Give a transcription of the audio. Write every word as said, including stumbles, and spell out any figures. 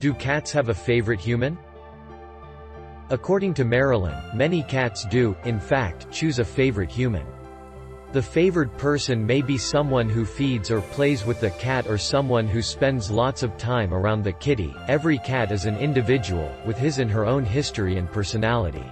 Do cats have a favorite human? According to Marilyn, many cats do, in fact, choose a favorite human. The favored person may be someone who feeds or plays with the cat or someone who spends lots of time around the kitty. Every cat is an individual, with his and her own history and personality.